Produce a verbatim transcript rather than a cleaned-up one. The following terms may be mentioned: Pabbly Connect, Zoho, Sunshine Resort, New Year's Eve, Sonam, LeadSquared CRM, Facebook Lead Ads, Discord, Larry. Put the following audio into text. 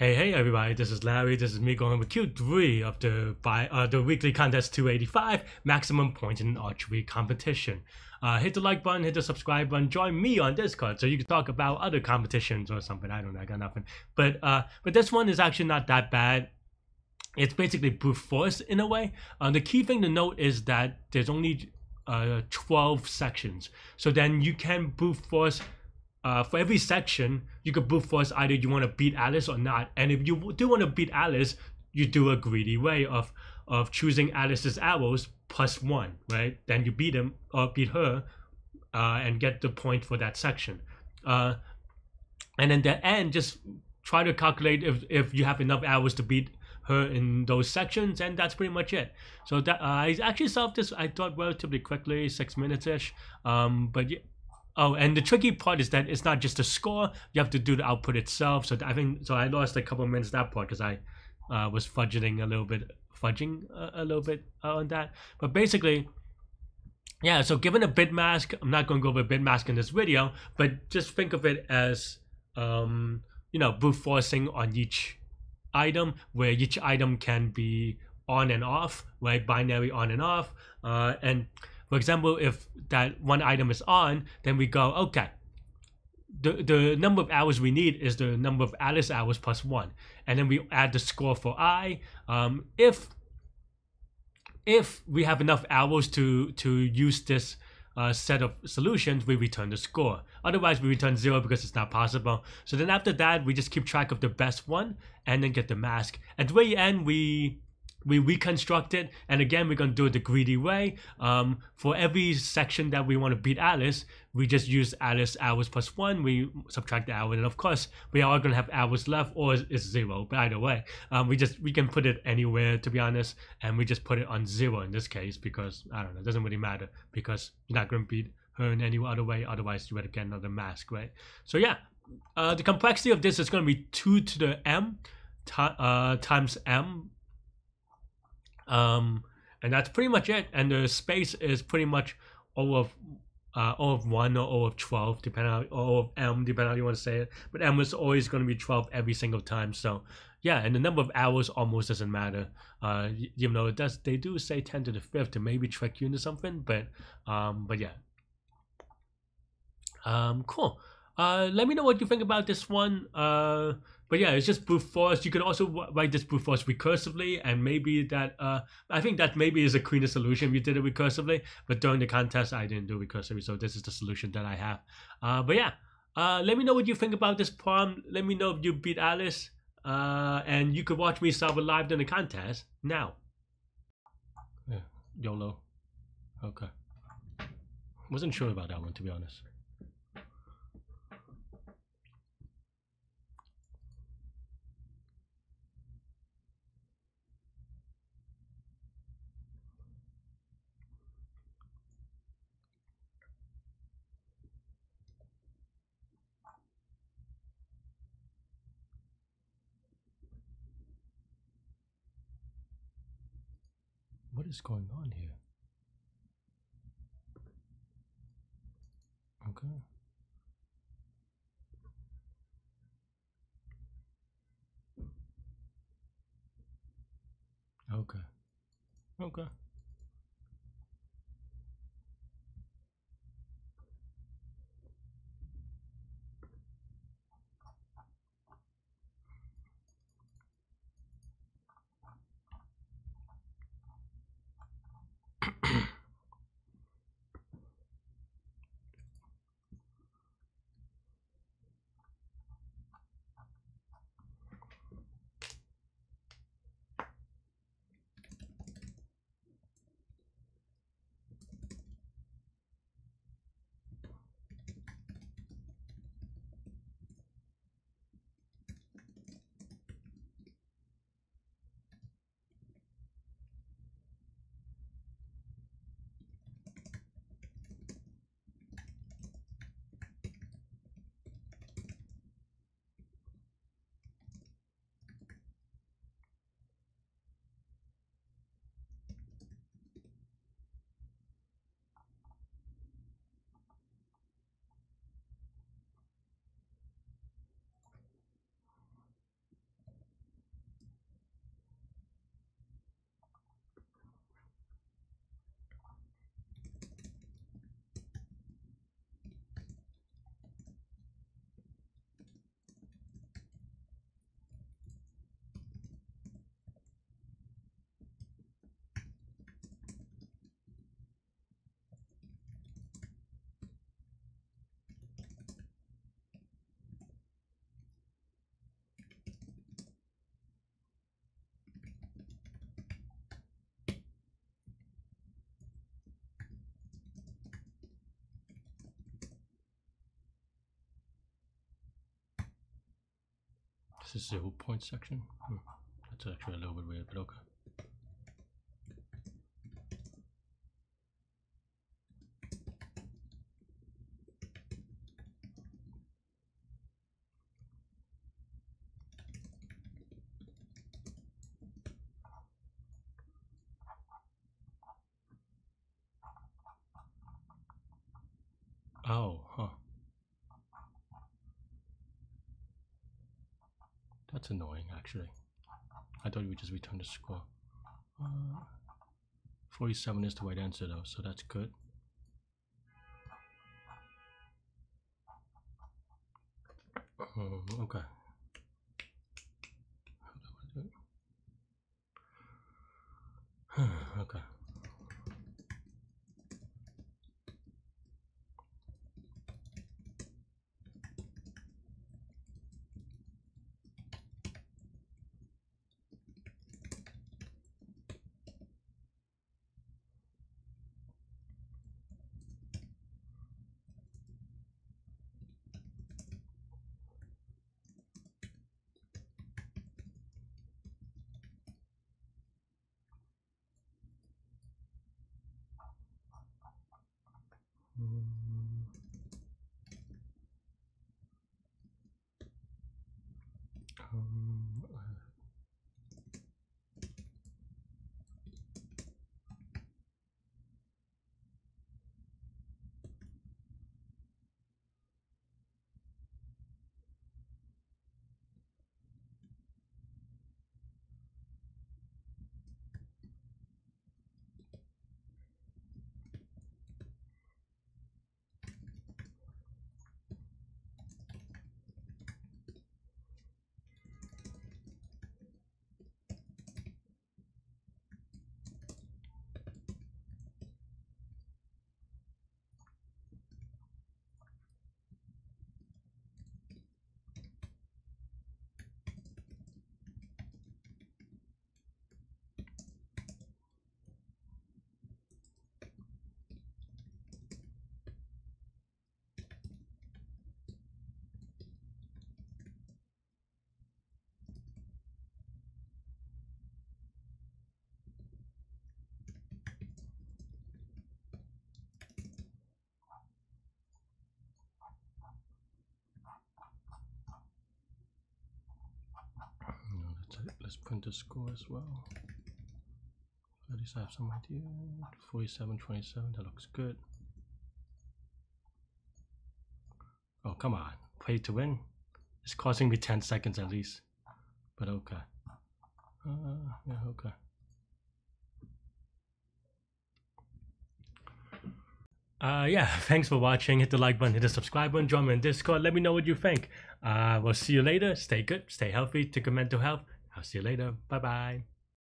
Hey, hey everybody, this is Larry. This is me going with Q three of the by, uh, the weekly contest two eighty-five, maximum points in an archery competition. Uh, hit the like button, hit the subscribe button, join me on Discord so you can talk about other competitions or something. I don't know, I got nothing. But, uh, but this one is actually not that bad. It's basically brute force in a way. Uh, the key thing to note is that there's only uh, twelve sections. So then you can brute force. Uh, for every section, you could brute force either you want to beat Alice or not. And if you do want to beat Alice, you do a greedy way of of choosing Alice's arrows plus one, right? Then you beat him or beat her uh, and get the point for that section. Uh, and in the end, just try to calculate if, if you have enough arrows to beat her in those sections, and that's pretty much it. So that uh, I actually solved this, I thought, relatively quickly, six minutes-ish. Um, but yeah. Oh, and the tricky part is that it's not just the score. You have to do the output itself. So I think so. I lost a couple of minutes that part because I uh, was fudging a little bit, fudging a, a little bit on that. But basically, yeah. So given a bid mask, I'm not going to go over bid mask in this video, but just think of it as um, you know, brute forcing on each item, where each item can be on and off, right? Binary on and off, uh, and. For example, if that one item is on, then we go, okay, the, the number of hours we need is the number of Alice hours plus one. And then we add the score for I. Um, if if we have enough hours to, to use this uh, set of solutions, we return the score. Otherwise, we return zero because it's not possible. So then after that, we just keep track of the best one and then get the mask. At the very end, we... we reconstruct it, and again we're going to do it the greedy way. Um, for every section that we want to beat Alice, we just use Alice hours plus one, we subtract the hour, and of course we are going to have hours left, or it's zero, but either way. Um, we just we can put it anywhere, to be honest, and we just put it on zero in this case because, I don't know, it doesn't really matter because you're not going to beat her in any other way, otherwise you would get another mask, right? So yeah, uh, the complexity of this is going to be two to the m uh, times m. Um, and that's pretty much it, and the space is pretty much O of uh, O of one or O of twelve, depending on O of M, depending on how you want to say it, but M is always going to be twelve every single time. So yeah, and the number of hours almost doesn't matter, uh, even though it does, they do say ten to the fifth to maybe trick you into something, but um, but yeah, um, cool. Uh, let me know what you think about this one. Uh, But yeah, it's just brute force. You can also write this brute force recursively, and maybe that, uh, I think that maybe is a cleaner solution if you did it recursively, but during the contest, I didn't do it recursively, so this is the solution that I have. Uh, but yeah, uh, let me know what you think about this problem. Let me know if you beat Alice, uh, and you could watch me solve it live during the contest now. Yeah, YOLO. Okay. Wasn't sure about that one, to be honest. What is going on here? Okay. Okay. Okay. This is the whole point section. Hmm. That's actually a little bit weird, but okay. Oh, huh. That's annoying, actually. I thought you would just return the score. Uh, forty-seven is the right answer, though, so that's good. Um, okay. Okay. Um, uh, Let's print the score as well. At least I have some idea. forty-seven, twenty-seven, that looks good. Oh, come on. Play to win. It's costing me ten seconds at least. But okay. Uh, yeah, okay. Uh, yeah, thanks for watching. Hit the like button, hit the subscribe button, join me in Discord. Let me know what you think. Uh, we'll see you later. Stay good, stay healthy, take your mental health. I'll see you later. Bye-bye.